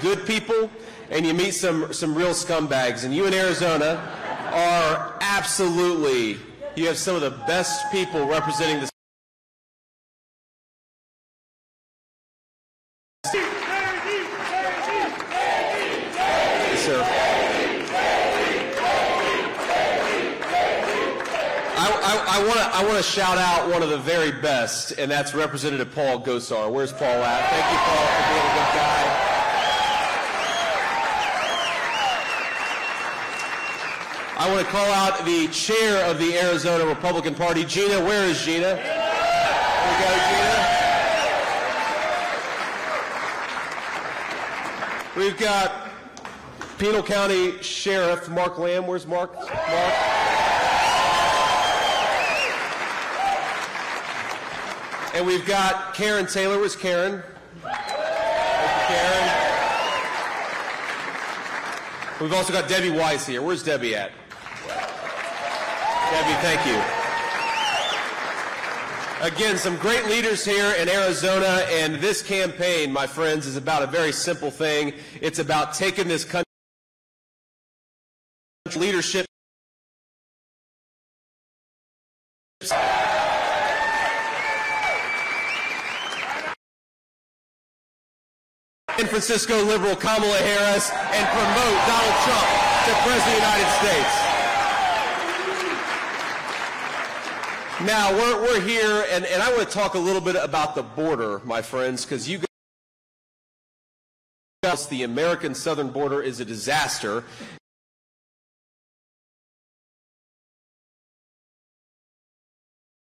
good people and you meet some real scumbags. And you in Arizona are absolutely, you have some of the best people representing the state. Yes, sir. I want to shout out one of the very best, and that's Representative Paul Gosar. Where's Paul at? Thank you, Paul, for being a good guy. I want to call out the chair of the Arizona Republican Party, Gina. Where is Gina? There we go, Gina. We've got Pinal County Sheriff Mark Lamb. Where's Mark? And we've got Karen Taylor. Where's Karen? Thank you, Karen. We've also got Debbie Weiss here. Where's Debbie at? Debbie, thank you. Again, some great leaders here in Arizona, and this campaign, my friends, is about a very simple thing. It's about taking this country leadership San Francisco liberal Kamala Harris and promote Donald Trump to President of the United States. Now, we're here, and I want to talk a little bit about the border, my friends, because you guys, the American southern border is a disaster.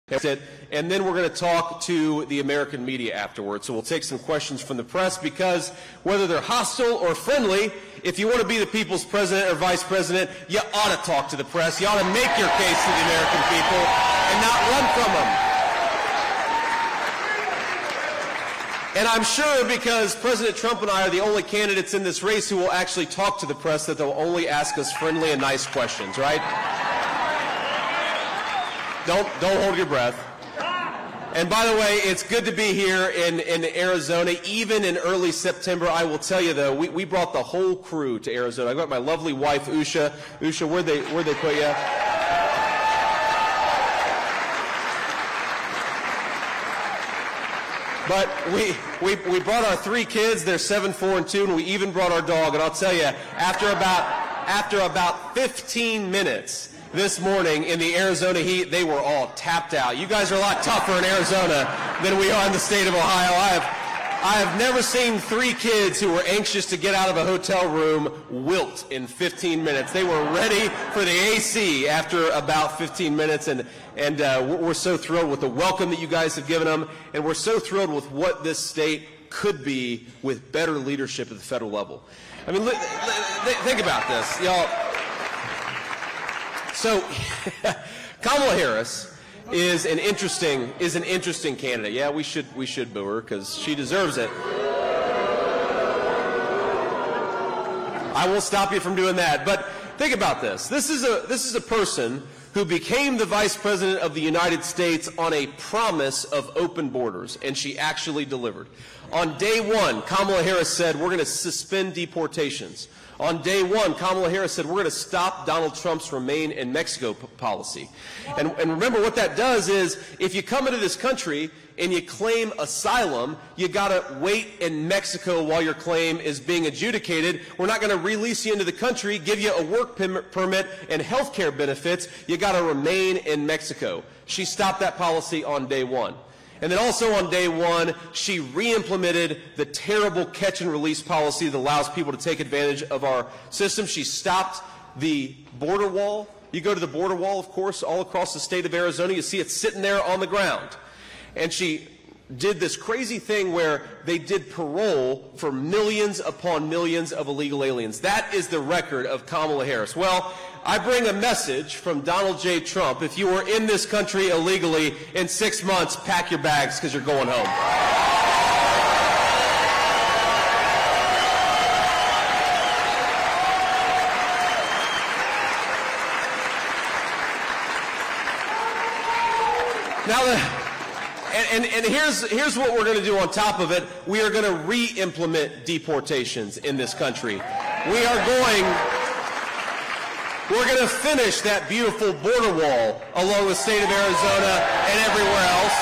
That's it. And then we're going to talk to the American media afterwards. So we'll take some questions from the press, because whether they're hostile or friendly, if you want to be the people's president or vice president, you ought to talk to the press. You ought to make your case to the American people and not run from them. And I'm sure, because President Trump and I are the only candidates in this race who will actually talk to the press, that they'll only ask us friendly and nice questions, right? Don't hold your breath. And by the way, it's good to be here in Arizona, even in early September. I will tell you, though, we brought the whole crew to Arizona. I got my lovely wife, Usha. Usha, where'd they put you? But we brought our three kids. They're 7, 4, and 2, and we even brought our dog. And I'll tell you, after about 15 minutes this morning in the Arizona heat, they were all tapped out. You guys are a lot tougher in Arizona than we are in the state of Ohio. I have never seen three kids who were anxious to get out of a hotel room wilt in 15 minutes. They were ready for the AC after about 15 minutes, and we're so thrilled with the welcome that you guys have given them, and we're so thrilled with what this state could be with better leadership at the federal level. I mean, think about this, y'all. So, Kamala Harris is an interesting candidate. Yeah, we should boo her, because she deserves it. I won't stop you from doing that. But think about this. This is a person who became the Vice President of the United States on a promise of open borders, and she actually delivered. On day one, Kamala Harris said, we're going to suspend deportations. On day one, Kamala Harris said, we're going to stop Donald Trump's Remain in Mexico policy. And remember, what that does is, if you come into this country and you claim asylum, you got to wait in Mexico while your claim is being adjudicated. We're not going to release you into the country, give you a work permit and health care benefits. You got to remain in Mexico. She stopped that policy on day one. And then also on day one, she re-implemented the terrible catch-and-release policy that allows people to take advantage of our system. She stopped the border wall. You go to the border wall, of course, all across the state of Arizona. You see it sitting there on the ground. And she did this crazy thing where they did parole for millions upon millions of illegal aliens. That is the record of Kamala Harris. Well, I bring a message from Donald J. Trump. If you were in this country illegally, in 6 months, pack your bags, because you're going home. Now, And here's what we're going to do on top of it. We are going to re-implement deportations in this country. We're going to finish that beautiful border wall along the state of Arizona and everywhere else.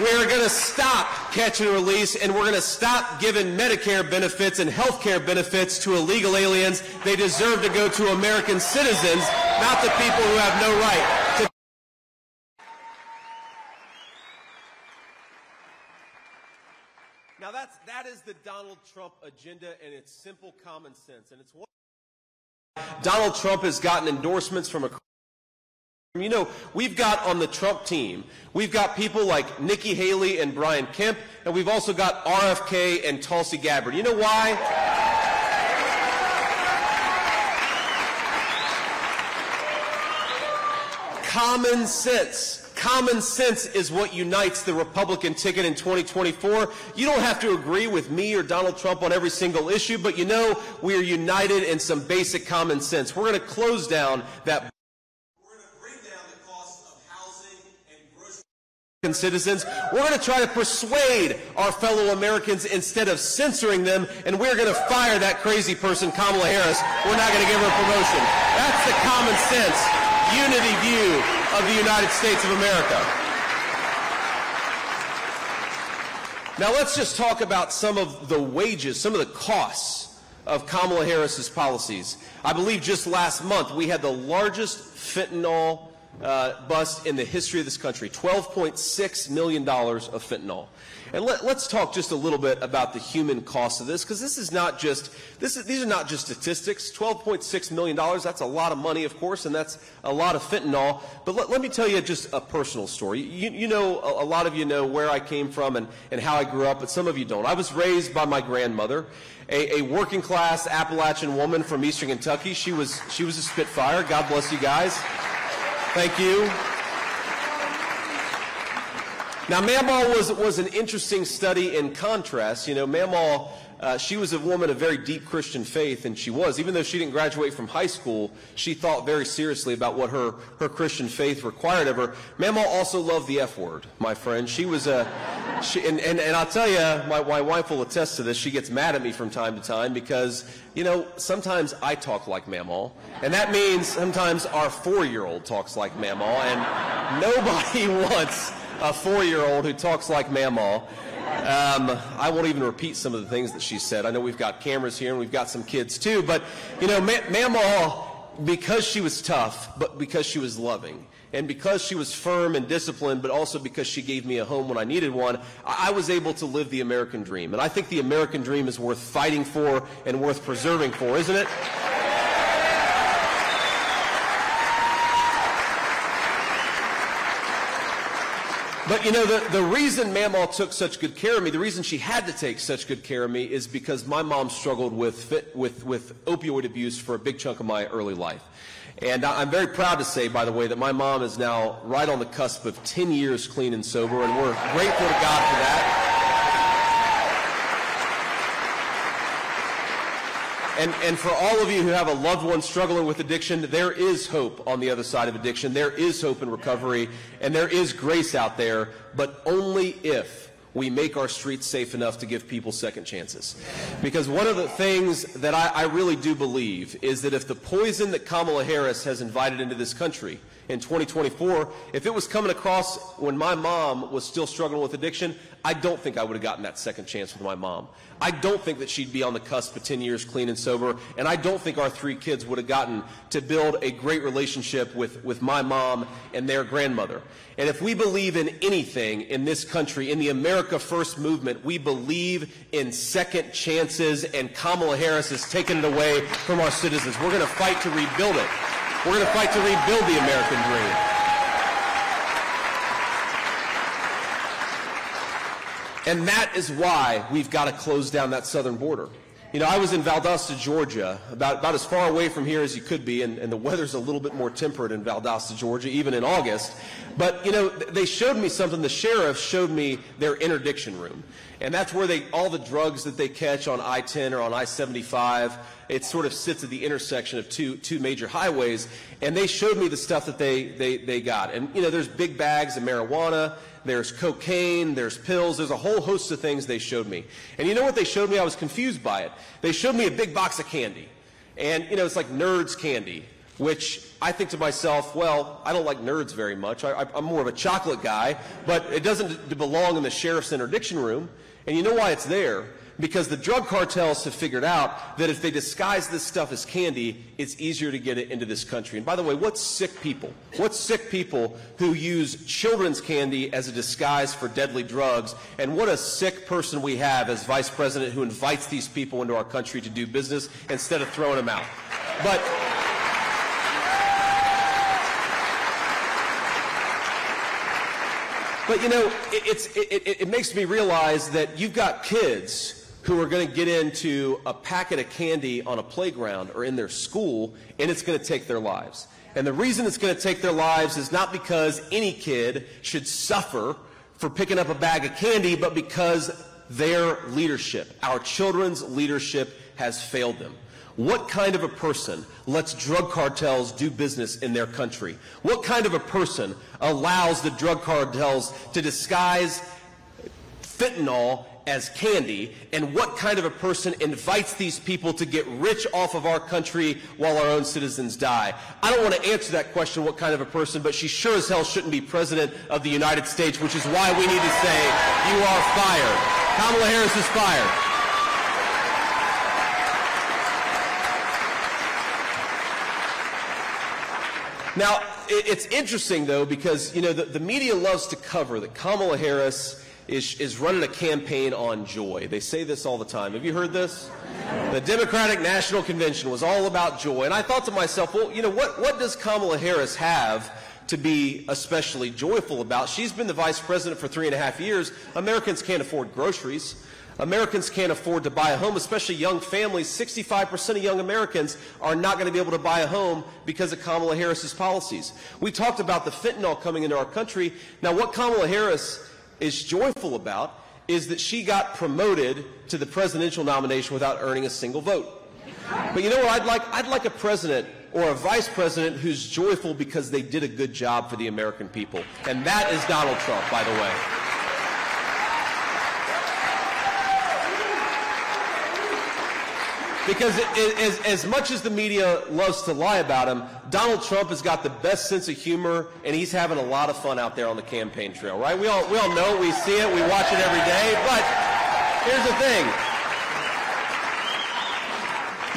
We're going to stop catch and release, and we're going to stop giving Medicare benefits and health care benefits to illegal aliens. They deserve to go to American citizens, not the people who have no right to. Now that is the Donald Trump agenda, and it's simple common sense. And it's one. Donald Trump has gotten endorsements from a. You know, we've got on the Trump team, we've got people like Nikki Haley and Brian Kemp, and we've also got RFK and Tulsi Gabbard. You know why? Common sense. Common sense is what unites the Republican ticket in 2024. You don't have to agree with me or Donald Trump on every single issue, but you know, we are united in some basic common sense. We're going to close down that. Citizens, we're going to try to persuade our fellow Americans instead of censoring them, and we're going to fire that crazy person, Kamala Harris. We're not going to give her a promotion. That's the common sense, unity view of the United States of America. Now let's just talk about some of the wages, some of the costs of Kamala Harris's policies. I believe just last month we had the largest fentanyl bust in the history of this country, $12.6 million of fentanyl. And let's talk just a little bit about the human cost of this, because this is not just, these are not just statistics. $12.6 million, that's a lot of money, of course, and that's a lot of fentanyl. But let me tell you just a personal story. You know, a lot of you know where I came from and how I grew up, but some of you don't. I was raised by my grandmother, a working-class Appalachian woman from Eastern Kentucky. She was a Spitfire. God bless you guys. Thank you. Now, Mamaw was an interesting study in contrast. You know, Mamaw, she was a woman of very deep Christian faith, and she was. Even though she didn't graduate from high school, she thought very seriously about what her Christian faith required of her. Mamaw also loved the F word, my friend. She was a, and I'll tell you, my wife will attest to this. She gets mad at me from time to time because, you know, sometimes I talk like Mamaw, and that means sometimes our 4-year-old talks like Mamaw, and nobody wants a 4-year-old who talks like Mamaw. I won't even repeat some of the things that she said. I know we've got cameras here, and we've got some kids too, but, you know, Mamaw, because she was tough, but because she was loving, and because she was firm and disciplined, but also because she gave me a home when I needed one, I was able to live the American dream. And I think the American dream is worth fighting for and worth preserving for, isn't it? But, you know, the reason Mamaw took such good care of me, the reason she had to take such good care of me is because my mom struggled with opioid abuse for a big chunk of my early life. And I'm very proud to say, by the way, that my mom is now right on the cusp of 10 years clean and sober, and we're grateful to God for that. And for all of you who have a loved one struggling with addiction, there is hope on the other side of addiction. There is hope in recovery, and there is grace out there, but only if we make our streets safe enough to give people second chances. Because one of the things that I really do believe is that if the poison that Kamala Harris has invited into this country in 2024, if it was coming across when my mom was still struggling with addiction, I don't think I would have gotten that second chance with my mom. I don't think that she'd be on the cusp of 10 years clean and sober, and I don't think our 3 kids would have gotten to build a great relationship with my mom and their grandmother. And if we believe in anything in this country, in the America First movement, we believe in second chances, and Kamala Harris has taken it away from our citizens. We're going to fight to rebuild it. We're going to fight to rebuild the American dream. And that is why we've got to close down that southern border. You know, I was in Valdosta, Georgia, about as far away from here as you could be, and the weather's a little bit more temperate in Valdosta, Georgia, even in August. But, you know, they showed me something. The sheriff showed me their interdiction room. And that's where they, all the drugs that they catch on I-10 or on I-75, it sort of sits at the intersection of two major highways. And they showed me the stuff that they got. And, you know, there's big bags of marijuana. There's cocaine, there's pills, there's a whole host of things they showed me. And you know what they showed me? I was confused by it. They showed me a big box of candy. And, you know, it's like nerds candy, which I think to myself, well, I don't like nerds very much. I'm more of a chocolate guy, but it doesn't belong in the sheriff's interdiction room. And you know why it's there? Because the drug cartels have figured out that if they disguise this stuff as candy, it's easier to get it into this country. And by the way, what's sick people? What's sick people who use children's candy as a disguise for deadly drugs? And what a sick person we have as vice president who invites these people into our country to do business instead of throwing them out. But you know, it makes me realize that you've got kids who are going to get into a packet of candy on a playground or in their school, and it's going to take their lives. And the reason it's going to take their lives is not because any kid should suffer for picking up a bag of candy, but because their leadership, our children's leadership, has failed them. What kind of a person lets drug cartels do business in their country? What kind of a person allows the drug cartels to disguise fentanyl as candy, and what kind of a person invites these people to get rich off of our country while our own citizens die? I don't want to answer that question, what kind of a person, but she sure as hell shouldn't be president of the United States, which is why we need to say, you are fired. Kamala Harris is fired. Now, it's interesting, though, because, you know, the media loves to cover that Kamala Harris is running a campaign on joy. They say this all the time. Have you heard this? The Democratic National Convention was all about joy. And I thought to myself, well, you know, what does Kamala Harris have to be especially joyful about? She's been the vice president for 3.5 years. Americans can't afford groceries. Americans can't afford to buy a home, especially young families. 65% of young Americans are not going to be able to buy a home because of Kamala Harris's policies. We talked about the fentanyl coming into our country. Now, what Kamala Harris is joyful about is that she got promoted to the presidential nomination without earning a single vote. But you know what I'd like? I'd like a president or a vice president who's joyful because they did a good job for the American people. And that is Donald Trump, by the way. Because as much as the media loves to lie about him, Donald Trump has got the best sense of humor, and he's having a lot of fun out there on the campaign trail, right? We all know it, we see it, we watch it every day, but here's the thing.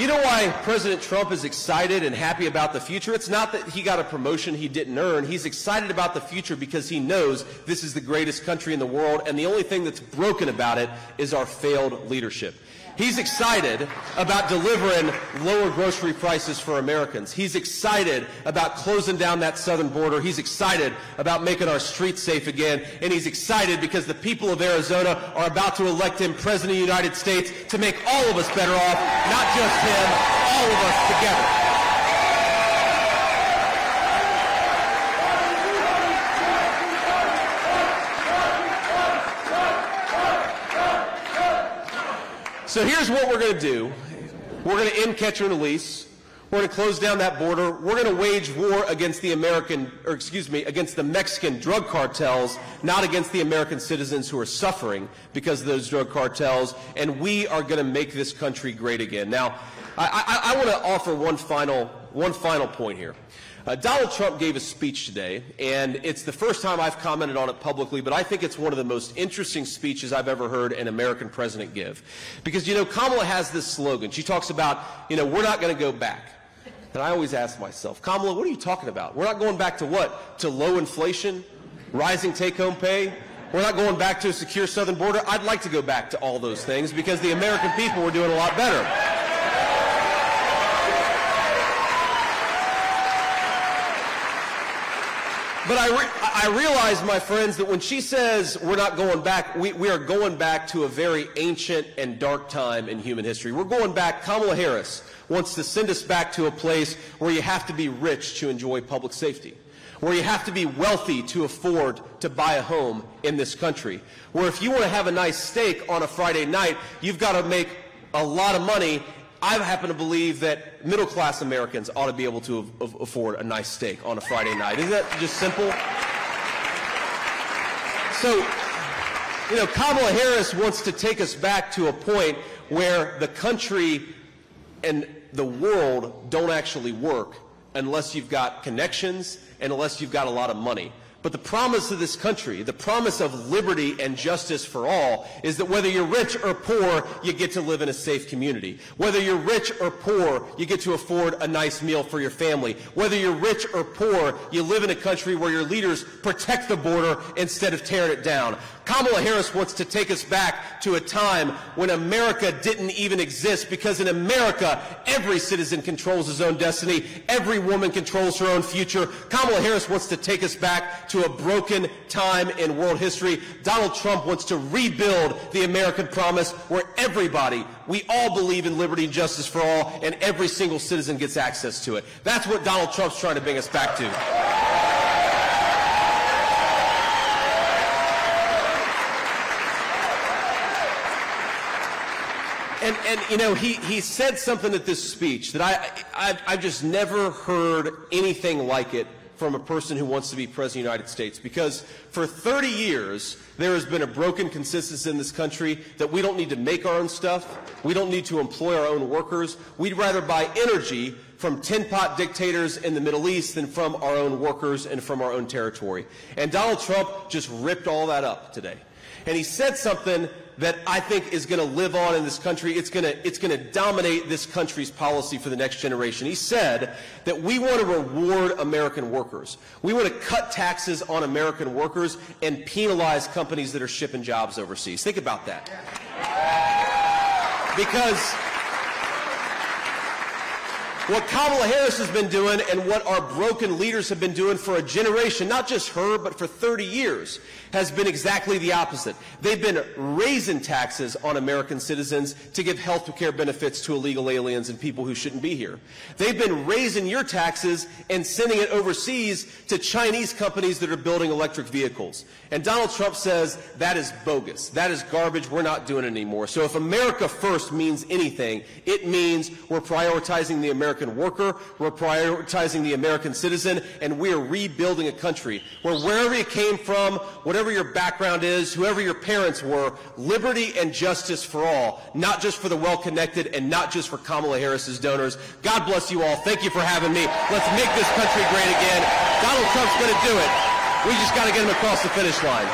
You know why President Trump is excited and happy about the future? It's not that he got a promotion he didn't earn. He's excited about the future because he knows this is the greatest country in the world, and the only thing that's broken about it is our failed leadership. He's excited about delivering lower grocery prices for Americans. He's excited about closing down that southern border. He's excited about making our streets safe again. And he's excited because the people of Arizona are about to elect him president of the United States to make all of us better off, not just him, all of us together. So here's what we're going to do. We're going to end catch and release. We're going to close down that border. We're going to wage war against the Mexican drug cartels, not against the American citizens who are suffering because of those drug cartels. And we are going to make this country great again. Now, I want to offer one final point here. Donald Trump gave a speech today, and it's the first time I've commented on it publicly, but I think it's one of the most interesting speeches I've ever heard an American president give. Because, you know, Kamala has this slogan. She talks about, you know, we're not going to go back. And I always ask myself, Kamala, what are you talking about? We're not going back to what? To low inflation, rising take-home pay? We're not going back to a secure southern border? I'd like to go back to all those things because the American people were doing a lot better. But I realize, my friends, that when she says we're not going back, we are going back to a very ancient and dark time in human history. We're going back. Kamala Harris wants to send us back to a place where you have to be rich to enjoy public safety, where you have to be wealthy to afford to buy a home in this country, where if you want to have a nice steak on a Friday night, you've got to make a lot of money. I happen to believe that middle-class Americans ought to be able to afford a nice steak on a Friday night. Isn't that just simple? So, you know, Kamala Harris wants to take us back to a point where the country and the world don't actually work unless you've got connections and unless you've got a lot of money. But the promise of this country, the promise of liberty and justice for all, is that whether you're rich or poor, you get to live in a safe community. Whether you're rich or poor, you get to afford a nice meal for your family. Whether you're rich or poor, you live in a country where your leaders protect the border instead of tearing it down. Kamala Harris wants to take us back to a time when America didn't even exist, because in America, every citizen controls his own destiny. Every woman controls her own future. Kamala Harris wants to take us back to a broken time in world history. Donald Trump wants to rebuild the American promise where everybody, we all believe in liberty and justice for all, and every single citizen gets access to it. That's what Donald Trump's trying to bring us back to. And you know, he said something at this speech that I've just never heard anything like it from a person who wants to be president of the United States, because for 30 years, there has been a broken consistency in this country that we don't need to make our own stuff, we don't need to employ our own workers, we'd rather buy energy from tin-pot dictators in the Middle East than from our own workers and from our own territory. And Donald Trump just ripped all that up today. And he said something that I think is going to live on in this country. It's going to dominate this country's policy for the next generation. He said that we want to reward American workers. We want to cut taxes on American workers and penalize companies that are shipping jobs overseas. Think about that. Because what Kamala Harris has been doing and what our broken leaders have been doing for a generation, not just her, but for 30 years, has been exactly the opposite. They've been raising taxes on American citizens to give health care benefits to illegal aliens and people who shouldn't be here. They've been raising your taxes and sending it overseas to Chinese companies that are building electric vehicles. And Donald Trump says that is bogus. That is garbage. We're not doing it anymore. So if America first means anything, it means we're prioritizing the American worker, we're prioritizing the American citizen, and we're rebuilding a country where wherever you came from, whatever your background is, whoever your parents were, liberty and justice for all, not just for the well-connected and not just for Kamala Harris's donors. God bless you all. Thank you for having me. Let's make this country great again. Donald Trump's going to do it. We just got to get him across the finish line.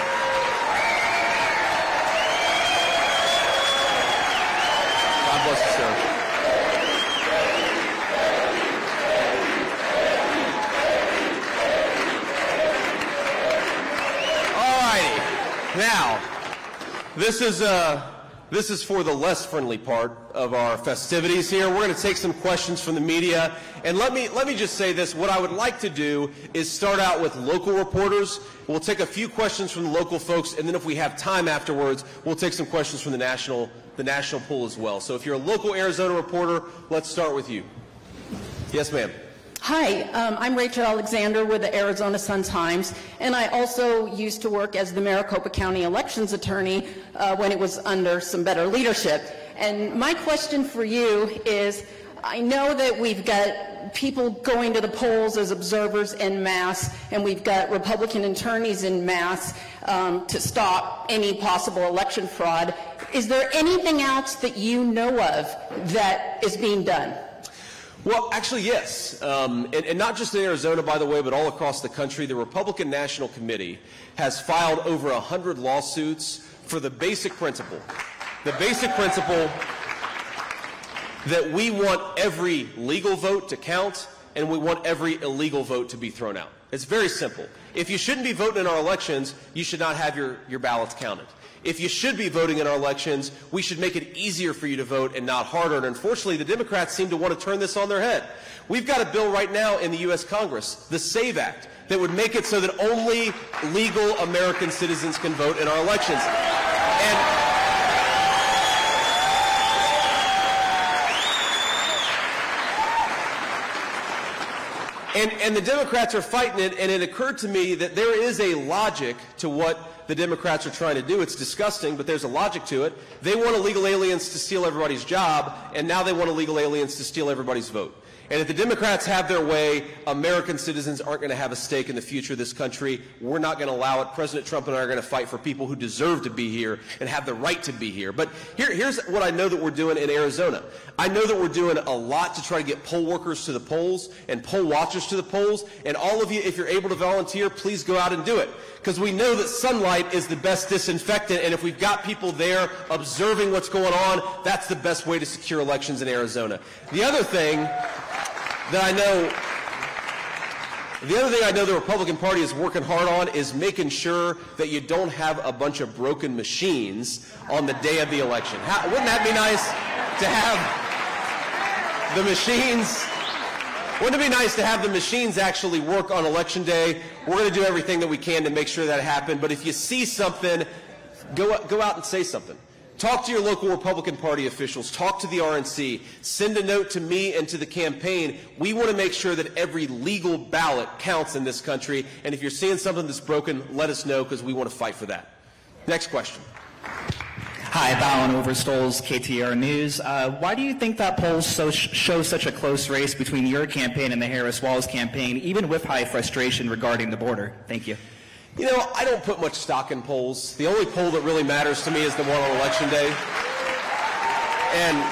God bless you, sir. Now, this is for the less friendly part of our festivities here. We're going to take some questions from the media. And let me just say this. What I would like to do is start out with local reporters. We'll take a few questions from the local folks, and then if we have time afterwards, we'll take some questions from the national pool as well. So if you're a local Arizona reporter, let's start with you. Yes, ma'am. Hi, I'm Rachel Alexander with the Arizona Sun-Times, and I also used to work as the Maricopa County elections attorney when it was under some better leadership. And my question for you is, I know that we've got people going to the polls as observers en masse, and we've got Republican attorneys en masse to stop any possible election fraud. Is there anything else that you know of that is being done? Well, actually, yes. And not just in Arizona, by the way, but all across the country. The Republican National Committee has filed over 100 lawsuits for the basic principle that we want every legal vote to count and we want every illegal vote to be thrown out. It's very simple. If you shouldn't be voting in our elections, you should not have your ballots counted. If you should be voting in our elections, we should make it easier for you to vote and not harder. And unfortunately, the Democrats seem to want to turn this on their head. We've got a bill right now in the U.S. Congress, the SAVE Act, that would make it so that only legal American citizens can vote in our elections. And the Democrats are fighting it, and it occurred to me that there is a logic to what the Democrats are trying to do. It's disgusting, but there's a logic to it. They want illegal aliens to steal everybody's job, and now they want illegal aliens to steal everybody's vote. And if the Democrats have their way, American citizens aren't going to have a stake in the future of this country. We're not going to allow it. President Trump and I are going to fight for people who deserve to be here and have the right to be here. But here's what I know that we're doing in Arizona. I know that we're doing a lot to try to get poll workers to the polls and poll watchers to the polls. And all of you, if you're able to volunteer, please go out and do it. Because we know that sunlight is the best disinfectant, and if we've got people there observing what's going on, that's the best way to secure elections in Arizona. The other thing I know the Republican Party is working hard on is making sure that you don't have a bunch of broken machines on the day of the election. Wouldn't that be nice to have the machines? Wouldn't it be nice to have the machines actually work on election day? We're going to do everything that we can to make sure that happens. But if you see something, go out and say something. Talk to your local Republican Party officials. Talk to the RNC. Send a note to me and to the campaign. We want to make sure that every legal ballot counts in this country. And if you're seeing something that's broken, let us know, because we want to fight for that. Next question. Hi, Bowen Overstoles, KTR News. Why do you think that polls show such a close race between your campaign and the Harris-Walz campaign, even with high frustration regarding the border? Thank you. You know, I don't put much stock in polls. The only poll that really matters to me is the one on Election Day. And,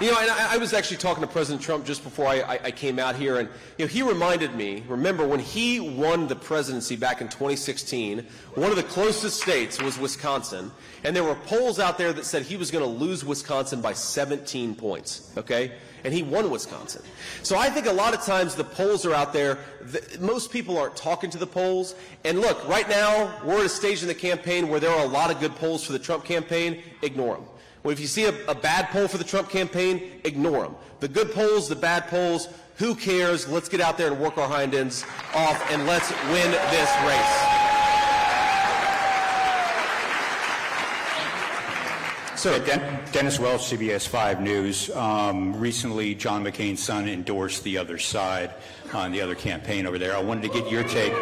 you know, and I was actually talking to President Trump just before I came out here, and you know, he reminded me, remember, when he won the presidency back in 2016, one of the closest states was Wisconsin, and there were polls out there that said he was going to lose Wisconsin by 17 points, okay? And he won Wisconsin. So I think a lot of times the polls are out there. Most people aren't talking to the polls. And look, right now, we're at a stage in the campaign where there are a lot of good polls for the Trump campaign. Ignore them. Well, if you see a bad poll for the Trump campaign, ignore them. The good polls, the bad polls, who cares? Let's get out there and work our hind ends off, and let's win this race. So, Dennis Wells, CBS 5 News. Recently, John McCain's son endorsed the other side on the other campaign over there. I wanted to get your take.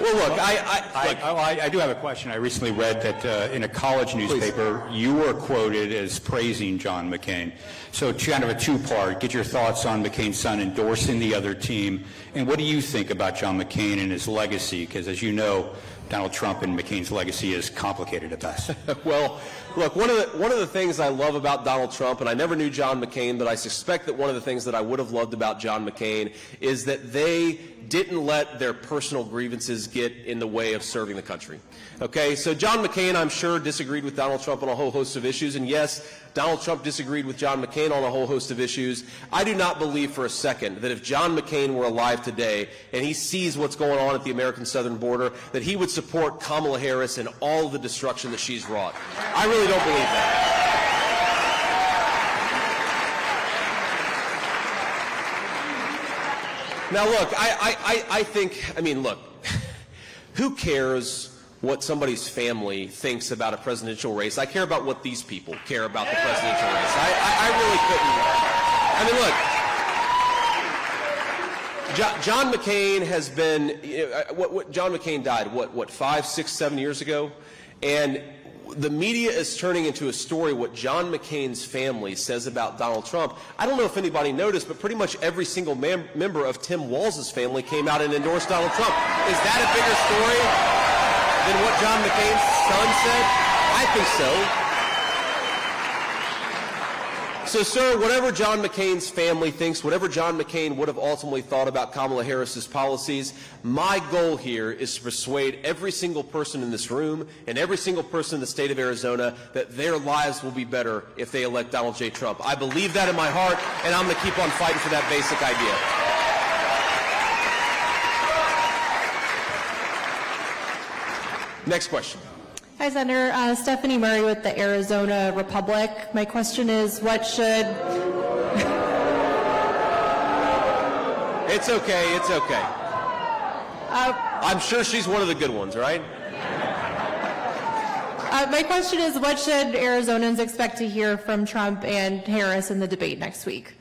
Well, look, I do have a question. I recently read that in a college newspaper, you were quoted as praising John McCain. So kind of a two-part. Get your thoughts on McCain's son endorsing the other team, and what do you think about John McCain and his legacy? Because, as you know, Donald Trump and McCain's legacy is complicated at best. Well, look, one of the things I love about Donald Trump, and I never knew John McCain, but I suspect that one of the things that I would have loved about John McCain is that they didn't let their personal grievances get in the way of serving the country. Okay, so John McCain, I'm sure, disagreed with Donald Trump on a whole host of issues, and yes, Donald Trump disagreed with John McCain on a whole host of issues. I do not believe for a second that if John McCain were alive today and he sees what's going on at the American southern border, that he would support Kamala Harris and all the destruction that she's wrought. I really don't believe that. Now, look, I think, I mean, look, who cares what somebody's family thinks about a presidential race? I care about what these people care about the presidential race. I really couldn't. I mean, look, John McCain has been, you know, John McCain died, what, 5, 6, 7 years ago? And the media is turning into a story what John McCain's family says about Donald Trump. I don't know if anybody noticed, but pretty much every single member of Tim Walz's family came out and endorsed Donald Trump. Is that a bigger story than what John McCain's son said? I think so. So, sir, whatever John McCain's family thinks, whatever John McCain would have ultimately thought about Kamala Harris's policies, my goal here is to persuade every single person in this room and every single person in the state of Arizona that their lives will be better if they elect Donald J. Trump. I believe that in my heart, and I'm going to keep on fighting for that basic idea. Next question. Hi, Senator. Stephanie Murray with the Arizona Republic. My question is, what should... It's okay, it's okay. I'm sure she's one of the good ones, right? My question is, what should Arizonans expect to hear from Trump and Harris in the debate next week?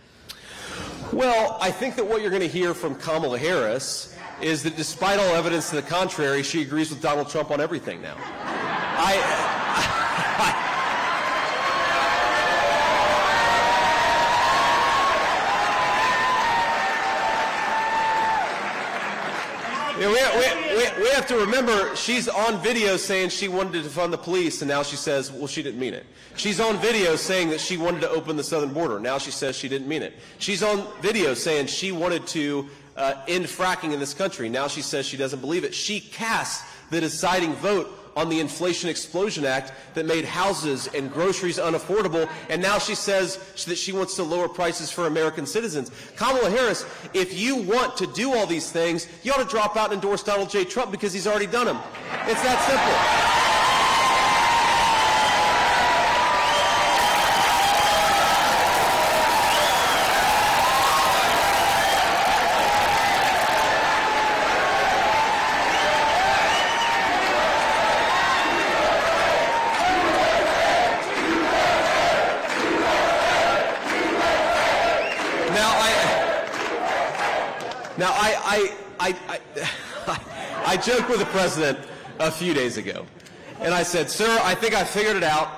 Well, I think that what you're going to hear from Kamala Harris is that despite all evidence to the contrary, she agrees with Donald Trump on everything now. We have to remember, she's on video saying she wanted to defund the police, and now she says, well, she didn't mean it. She's on video saying that she wanted to open the southern border. Now she says she didn't mean it. She's on video saying she wanted to end fracking in this country. Now she says she doesn't believe it. She casts the deciding vote on the Inflation Explosion Act that made houses and groceries unaffordable, and now she says that she wants to lower prices for American citizens. Kamala Harris, if you want to do all these things, you ought to drop out and endorse Donald J. Trump because he's already done them. It's that simple. I joked with the president a few days ago, and I said, sir, I think I figured it out.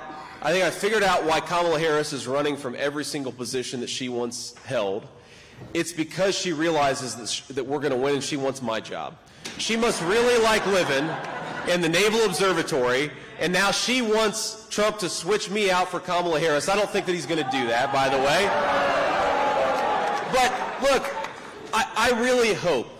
I think I figured out why Kamala Harris is running from every single position that she once held. It's because she realizes that we're going to win, and she wants my job. She must really like living in the Naval Observatory, and now she wants Trump to switch me out for Kamala Harris. I don't think that he's going to do that, by the way. But look, I really hope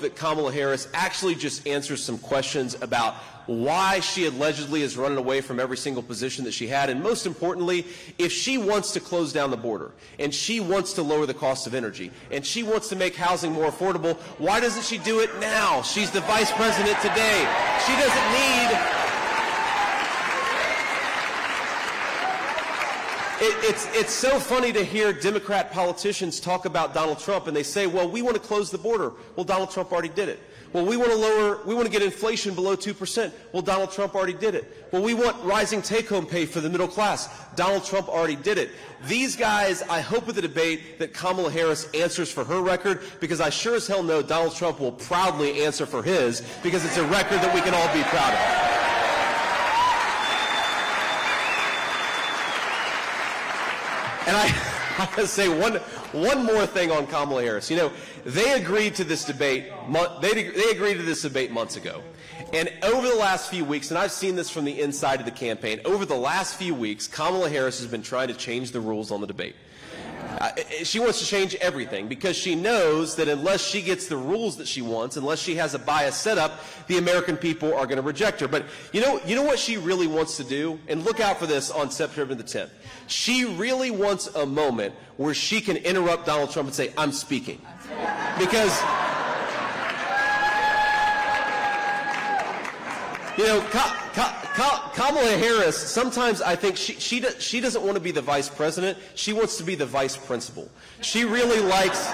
that Kamala Harris actually just answers some questions about why she allegedly is running away from every single position that she had, and most importantly, if she wants to close down the border, and she wants to lower the cost of energy, and she wants to make housing more affordable, why doesn't she do it now? She's the vice president today. She doesn't need... It's so funny to hear Democrat politicians talk about Donald Trump, and they say, well, we want to close the border. Well, Donald Trump already did it. Well, we want to get inflation below 2%. Well, Donald Trump already did it. Well, we want rising take-home pay for the middle class. Donald Trump already did it. These guys, I hope at the debate that Kamala Harris answers for her record, because I sure as hell know Donald Trump will proudly answer for his, because it's a record that we can all be proud of. And I gotta say one more thing on Kamala Harris. You know, they agreed to this debate months ago. And over the last few weeks, and I've seen this from the inside of the campaign, over the last few weeks, Kamala Harris has been trying to change the rules on the debate. She wants to change everything because she knows that unless she gets the rules that she wants, unless she has a bias set up, the American people are going to reject her. But you know what she really wants to do? And look out for this on September the 10th. She really wants a moment where she can interrupt Donald Trump and say, I'm speaking. Because, you know, Kamala Harris, sometimes I think she doesn't want to be the vice president. She wants to be the vice principal. She really likes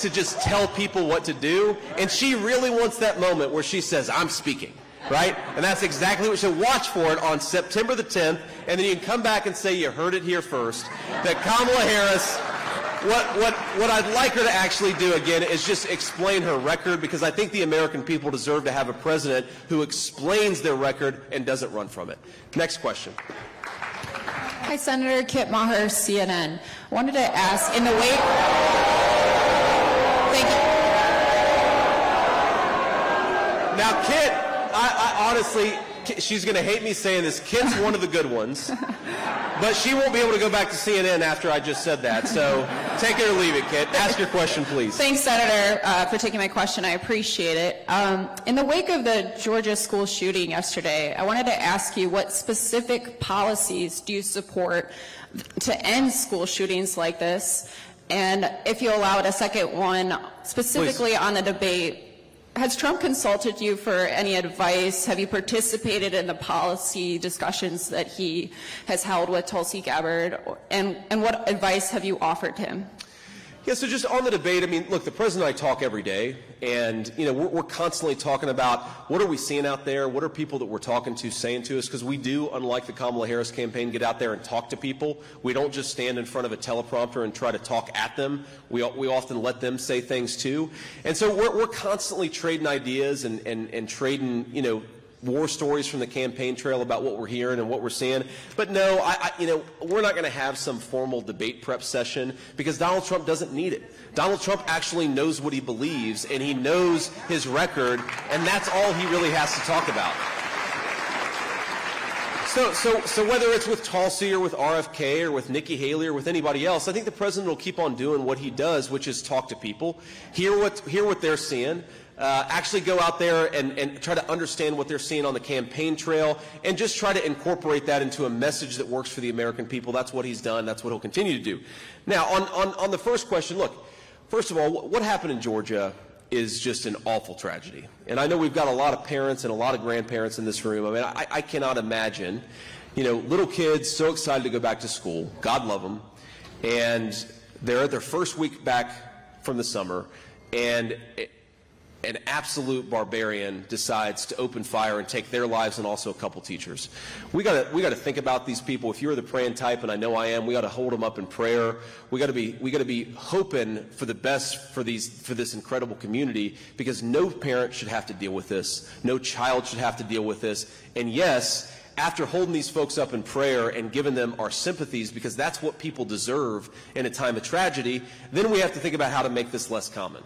to just tell people what to do, and she really wants that moment where she says, I'm speaking, right? And that's exactly what she said. Watch for it on September the 10th, and then you can come back and say you heard it here first, that Kamala Harris... What I'd like her to actually do again is just explain her record, because I think the American people deserve to have a president who explains their record and doesn't run from it. Next question. Hi, Senator. Kit Maher, CNN. I wanted to ask, in the wake... Thank you. Now, Kit, I honestly... She's going to hate me saying this. Kit's one of the good ones, but she won't be able to go back to CNN after I just said that. So take it or leave it, Kit. Ask your question, please. Thanks, Senator, for taking my question. I appreciate it. In the wake of the Georgia school shooting yesterday, I wanted to ask you, what specific policies do you support to end school shootings like this? And if you allow it, a second one, specifically please. On the debate, Has Trump consulted you for any advice? Have you participated in the policy discussions that he has held with Tulsi Gabbard? And what advice have you offered him? Yeah, so just on the debate, I mean, look, the president and I talk every day, and, you know, we're constantly talking about what are we seeing out there, what are people that we're talking to saying to us, because we do, unlike the Kamala Harris campaign, get out there and talk to people. We don't just stand in front of a teleprompter and try to talk at them. We often let them say things too. And so we're constantly trading ideas and trading, you know, war stories from the campaign trail about what we're hearing and what we're seeing. But no, you know, we're not going to have some formal debate prep session because Donald Trump doesn't need it. Donald Trump actually knows what he believes, and he knows his record, and that's all he really has to talk about. So whether it's with Tulsi or with RFK or with Nikki Haley or with anybody else, I think the president will keep on doing what he does, which is talk to people, hear what they're seeing, actually go out there and try to understand what they're seeing on the campaign trail and just try to incorporate that into a message that works for the American people. That's what he's done. That's what he'll continue to do. Now, on the first question, look, first of all, what happened in Georgia is just an awful tragedy. And I know we've got a lot of parents and a lot of grandparents in this room. I mean, I cannot imagine, you know, little kids so excited to go back to school. God love them. And they're at their first week back from the summer, and an absolute barbarian decides to open fire and take their lives and also a couple teachers. We got to think about these people. If you're the praying type, and I know I am, we got to hold them up in prayer. We got to be hoping for the best for this incredible community, because no parent should have to deal with this. No child should have to deal with this. And yes, after holding these folks up in prayer and giving them our sympathies, because that's what people deserve in a time of tragedy, then we have to think about how to make this less common.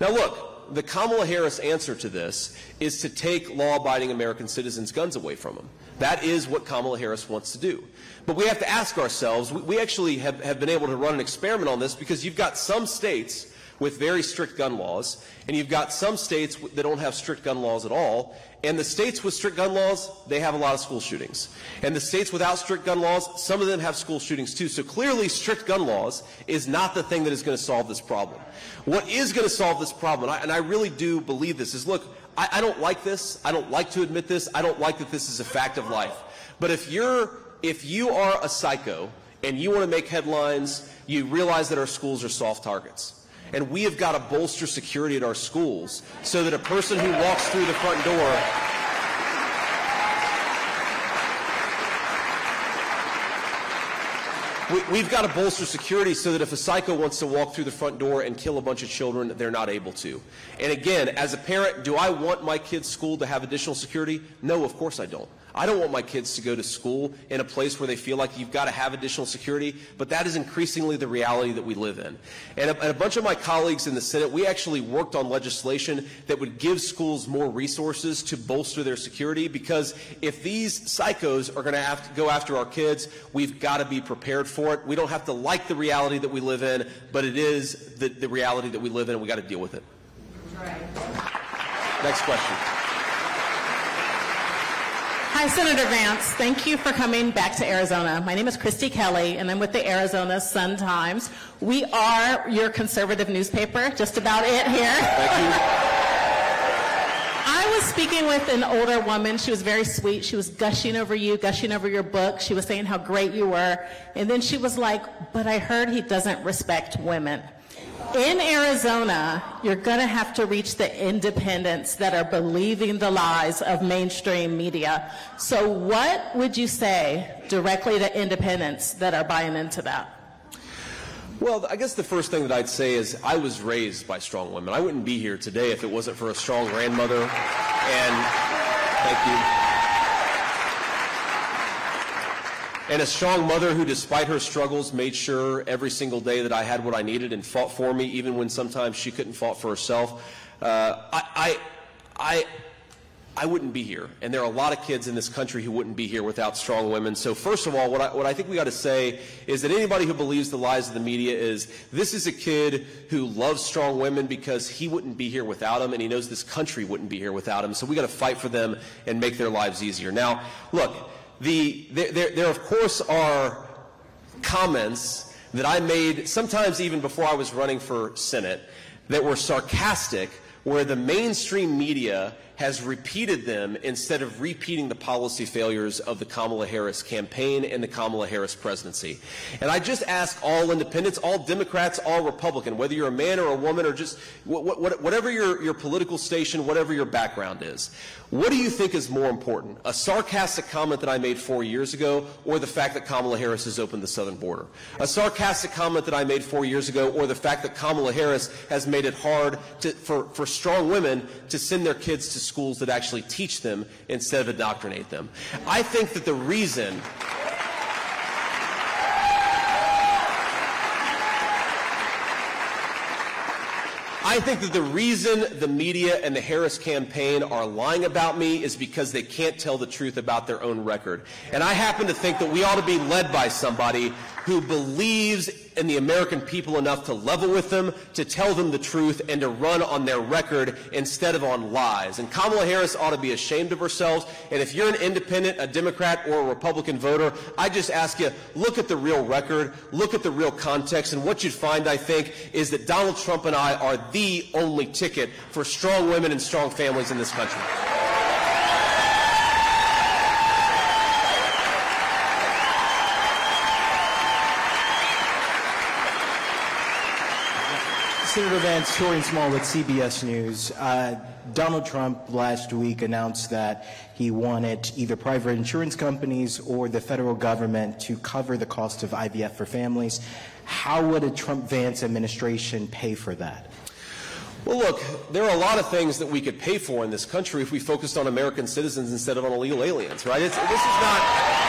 Now look, the Kamala Harris answer to this is to take law-abiding American citizens' guns away from them. That is what Kamala Harris wants to do. But we have to ask ourselves, we actually have been able to run an experiment on this, because you've got some states with very strict gun laws, and you've got some states that don't have strict gun laws at all, and the states with strict gun laws, they have a lot of school shootings. And the states without strict gun laws, some of them have school shootings too. So clearly strict gun laws is not the thing that is going to solve this problem. What is going to solve this problem, and I really do believe this, is look, I don't like this, I don't like to admit this, I don't like that this is a fact of life. But if you are a psycho and you want to make headlines, you realize that our schools are soft targets. And we have got to bolster security at our schools so that a person who walks through the front door we've got to bolster security so that if a psycho wants to walk through the front door and kill a bunch of children, they're not able to. And again, as a parent, do I want my kids' school to have additional security? No, of course I don't. I don't want my kids to go to school in a place where they feel like you've got to have additional security, but that is increasingly the reality that we live in. And a bunch of my colleagues in the Senate, we actually worked on legislation that would give schools more resources to bolster their security, because if these psychos are going to have to go after our kids, we've got to be prepared for it. We don't have to like the reality that we live in, but it is the reality that we live in, and we've got to deal with it. Right. Next question. Hi, Senator Vance. Thank you for coming back to Arizona. My name is Christy Kelly, and I'm with the Arizona Sun-Times. We are your conservative newspaper, just about it here. Thank you. Speaking with an older woman, she was very sweet. She was gushing over you, gushing over your book. She was saying how great you were. And then she was like, but I heard he doesn't respect women. In Arizona, you're going to have to reach the independents that are believing the lies of mainstream media. So what would you say directly to independents that are buying into that? Well, I guess the first thing that I'd say is I was raised by strong women. I wouldn't be here today if it wasn't for a strong grandmother. And thank you. And a strong mother who, despite her struggles, made sure every single day that I had what I needed and fought for me, even when sometimes she couldn't fight for herself. I wouldn't be here, and there are a lot of kids in this country who wouldn't be here without strong women. So first of all, what I think we got to say is that anybody who believes the lies of the media is, this is a kid who loves strong women because he wouldn't be here without them, and he knows this country wouldn't be here without him. So we got to fight for them and make their lives easier. Now, look, there of course are comments that I made, sometimes even before I was running for Senate, that were sarcastic where the mainstream media has repeated them instead of repeating the policy failures of the Kamala Harris campaign and the Kamala Harris presidency. And I just ask all independents, all Democrats, all Republicans, whether you're a man or a woman or just whatever your political station, whatever your background is, what do you think is more important, a sarcastic comment that I made 4 years ago or the fact that Kamala Harris has opened the southern border? A sarcastic comment that I made 4 years ago or the fact that Kamala Harris has made it hard for strong women to send their kids to schools that actually teach them instead of indoctrinate them? I think that the reason the media and the Harris campaign are lying about me is because they can't tell the truth about their own record. And I happen to think that we ought to be led by somebody who believes in the American people enough to level with them, to tell them the truth, and to run on their record instead of on lies. And Kamala Harris ought to be ashamed of herself. And if you're an independent, a Democrat, or a Republican voter, I just ask you, look at the real record, look at the real context, and what you'd find, I think, is that Donald Trump and I are the only ticket for strong women and strong families in this country. Senator Vance, Torian Small with CBS News. Donald Trump last week announced that he wanted either private insurance companies or the federal government to cover the cost of IVF for families. How would a Trump-Vance administration pay for that? Well, look, there are a lot of things that we could pay for in this country if we focused on American citizens instead of on illegal aliens, right? This is not...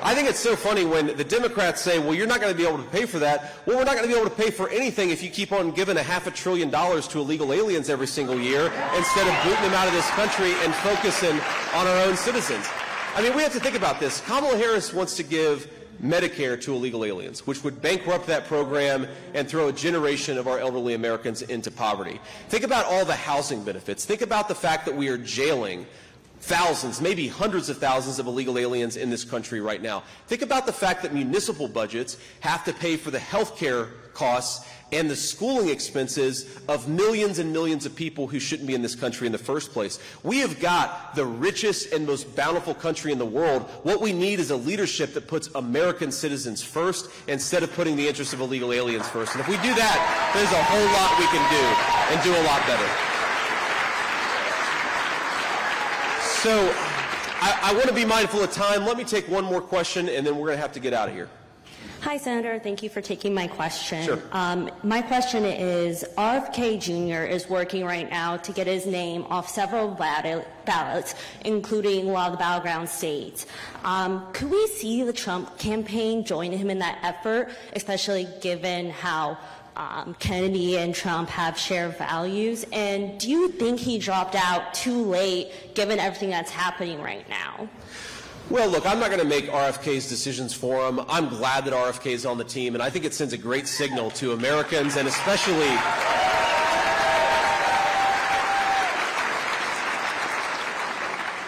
I think it's so funny when the Democrats say, well, you're not going to be able to pay for that. Well, we're not going to be able to pay for anything if you keep on giving $500 billion to illegal aliens every single year instead of booting them out of this country and focusing on our own citizens. I mean, we have to think about this. Kamala Harris wants to give Medicare to illegal aliens, which would bankrupt that program and throw a generation of our elderly Americans into poverty. Think about all the housing benefits. Think about the fact that we are jailing thousands, maybe hundreds of thousands of illegal aliens in this country right now. Think about the fact that municipal budgets have to pay for the health care costs and the schooling expenses of millions and millions of people who shouldn't be in this country in the first place. We have got the richest and most bountiful country in the world. What we need is a leadership that puts American citizens first instead of putting the interests of illegal aliens first. And if we do that, there's a whole lot we can do and do a lot better. So I want to be mindful of time. Let me take one more question, and then we're going to have to get out of here. Hi, Senator. Thank you for taking my question. Sure. My question is, RFK Jr. is working right now to get his name off several ballots, including a lot of the battleground states. Could we see the Trump campaign join him in that effort, especially given how Kennedy and Trump have shared values? And do you think he dropped out too late, given everything that's happening right now? Well, look, I'm not going to make RFK's decisions for him. I'm glad that RFK is on the team, and I think it sends a great signal to Americans, and especially...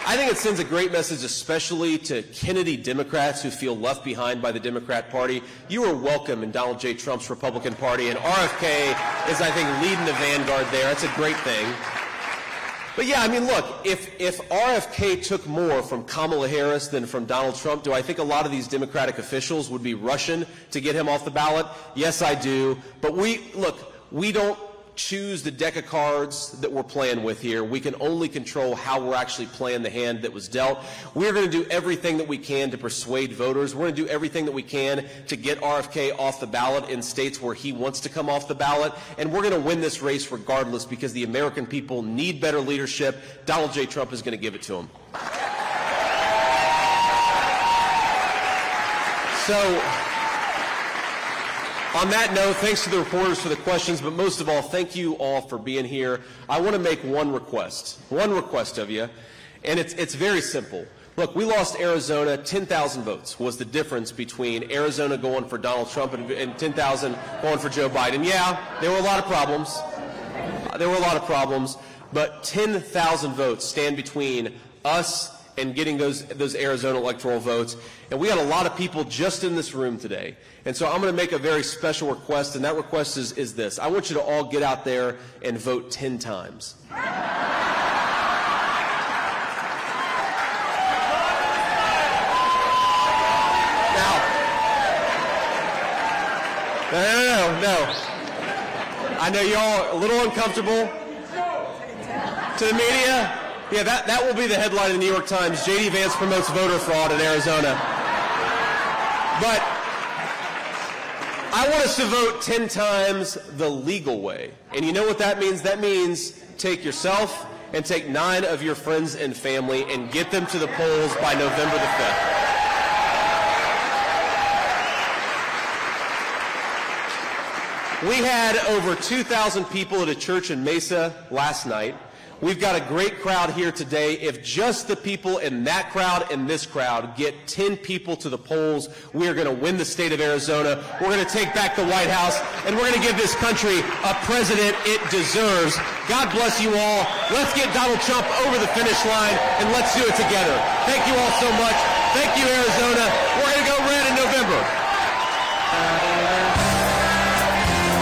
I think it sends a great message, especially to Kennedy Democrats who feel left behind by the Democrat Party. You are welcome in Donald J. Trump's Republican Party, and RFK is, I think, leading the vanguard there. That's a great thing. But yeah, I mean, look, if RFK took more from Kamala Harris than from Donald Trump, do I think a lot of these Democratic officials would be rushing to get him off the ballot? Yes, I do. But we don't choose the deck of cards that we're playing with here. We can only control how we're actually playing the hand that was dealt. We're going to do everything that we can to persuade voters. We're going to do everything that we can to get RFK off the ballot in states where he wants to come off the ballot. And we're going to win this race regardless because the American people need better leadership. Donald J. Trump is going to give it to them. So... on that note, thanks to the reporters for the questions, but most of all, thank you all for being here. I want to make one request of you, and it's very simple. Look, we lost Arizona. 10,000 votes was the difference between Arizona going for Donald Trump and 10,000 going for Joe Biden. Yeah, there were a lot of problems. But 10,000 votes stand between us and getting those Arizona electoral votes. And we had a lot of people just in this room today. And so I'm going to make a very special request, and that request is this. I want you to all get out there and vote 10 times. No. I know y'all are a little uncomfortable. To the media, yeah, that will be the headline of the New York Times. JD Vance promotes voter fraud in Arizona. But I want us to vote 10 times the legal way. And you know what that means? That means take yourself and take 9 of your friends and family and get them to the polls by November the 5th. We had over 2,000 people at a church in Mesa last night. We've got a great crowd here today. If just the people in that crowd and this crowd get 10 people to the polls, we are going to win the state of Arizona. We're going to take back the White House, and we're going to give this country a president it deserves. God bless you all. Let's get Donald Trump over the finish line, and let's do it together. Thank you all so much. Thank you, Arizona. We're going to go red in November.